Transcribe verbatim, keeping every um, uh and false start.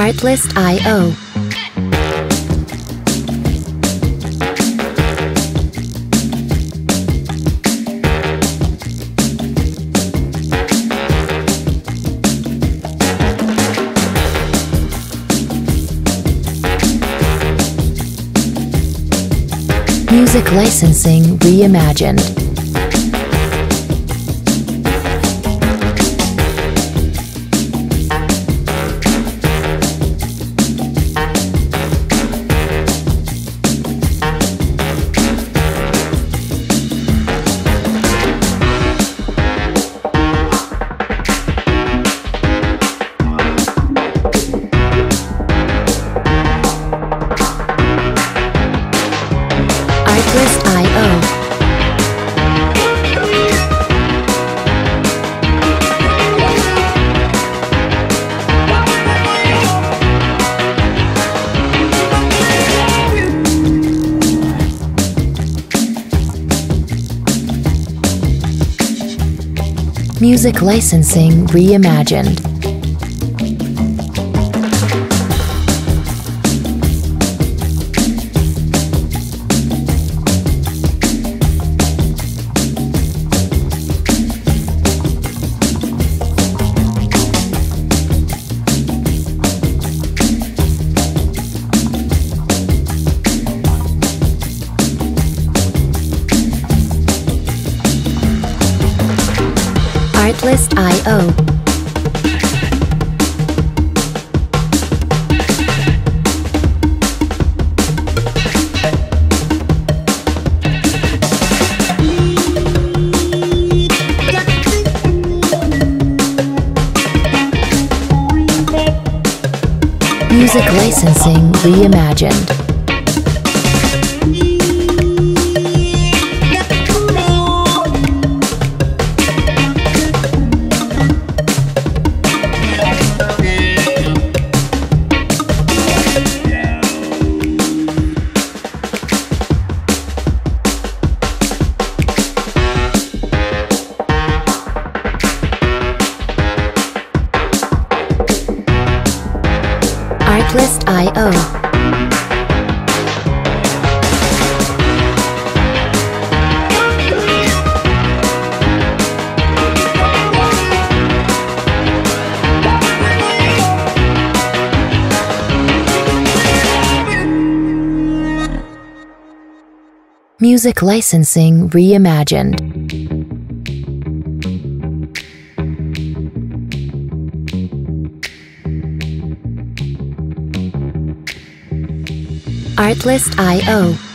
Artlist dot i o. Music licensing reimagined. Artlist dot i o. Music licensing reimagined. Artlist dot i o. Music licensing reimagined. Artlist dot i o. Music licensing reimagined. Artlist dot i o.